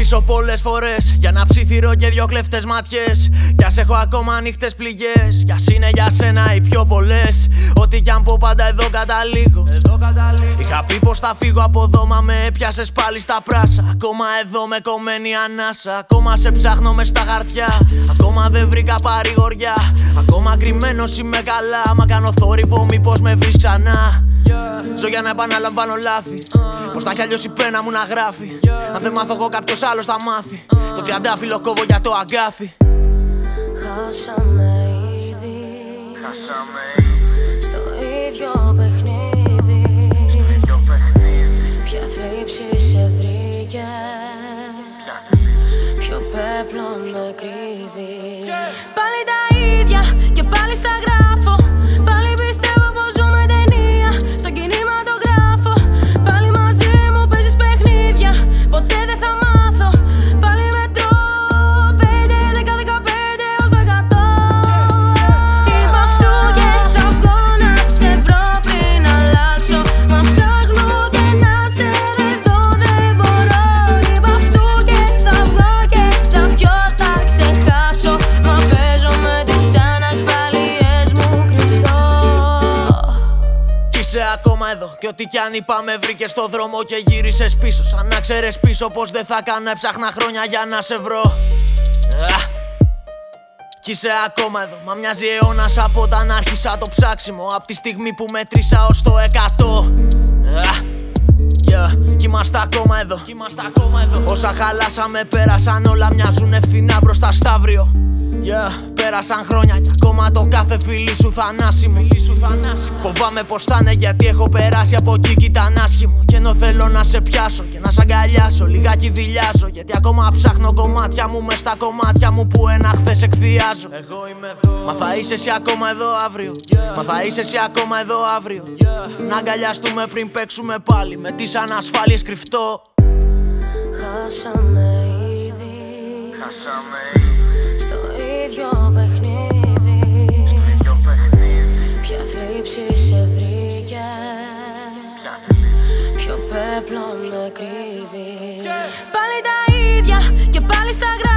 πίσω πολλές φορές για να ψιθυρώ και δυο κλέφτες ματιές. Κι ας έχω ακόμα ανοιχτές πληγές, κι ας είναι για σένα οι πιο πολλές. Ό,τι κι αν πω πάντα εδώ καταλήγω. Είχα πει πως θα φύγω από εδώ, μα με έπιασες πάλι στα πράσα. Ακόμα εδώ με κομμένη ανάσα, ακόμα σε ψάχνω μες στα χαρτιά. Ακόμα δεν βρήκα παρηγοριά, ακόμα κρυμμένος είμαι καλά. Μα κάνω θόρυβο μήπως με βρεις ξανά. Ζω για να επαναλαμβάνω λάθη. Πως θα έχει αλλιώς η πένα μου να γράφει. Αν δεν μάθω εγώ κάποιος άλλος θα μάθει. Το τριαντάφυλλο κόβω για το αγκάθι. Χάσαμε ήδη στο ίδιο παιχνίδι. Ποια θλίψη σε βρήκε, ποιο πέπλο με κρύβει. Πάλι τα ίδια και πάλι στα γράφω. Πάλι πιστεύω πως ζούμε ταινία. Στον κινηματογράφο πάλι μαζί μου παίζεις παιχνίδια. Ποτέ δεν θα μάθω. Πάλι μετρώ 5, 10, 15 έως 100. Είπα αυτού και θα βγω να σε βρω πριν αλλάξω. Μα ψάχνω και να σε δω δεν μπορώ. Είπα αυτού και θα βγω και θα πιω θα ξεχάσω. Μα παίζω με τις ανασφαλίες μου κρυφτώ. Κι είσαι ακόμα εδώ κι ό,τι κι αν είπα με βρήκες στο δρόμο και γύρισες πίσω. Σαν να ξέρες πίσω πως δεν θα κάνα έψαχνα χρόνια για να σε βρω. Κι είσαι ακόμα εδώ, μα μοιάζει αιώνας από όταν άρχισα το ψάξιμο. Απ' τη στιγμή που μέτρησα ως το 100. Κι είμαστε ακόμα εδώ. Όσα χαλάσαμε πέρασαν όλα, μοιάζουν ευθυνά μπροστά στ' αύριο. Πέρασαν χρόνια κι ακόμα το κάθε φιλί σου θανάσιμο. Φοβάμαι πως θα'ναι γιατί έχω περάσει από εκεί κι ήταν άσχημο. Κι ενώ θέλω να σε πιάσω και να σ' αγκαλιάσω, λιγάκι δειλιάζω γιατί ακόμα ψάχνω κομμάτια μου μες στα κομμάτια μου που ένα χθες εκθιάζω. Εγώ είμαι εδώ. Μα θα είσαι εσύ ακόμα εδώ αύριο. Μα θα είσαι εσύ ακόμα εδώ αύριο. Να αγκαλιαστούμε πριν παίξουμε πάλι με τις ανασφάλειες κρυφτό. Χάσαμε ήδη. Ποια θλίψη σε βρήκε, ποιο πέπλο με κρύβει. Πάλι τα ίδια και πάλι στα γράμματα.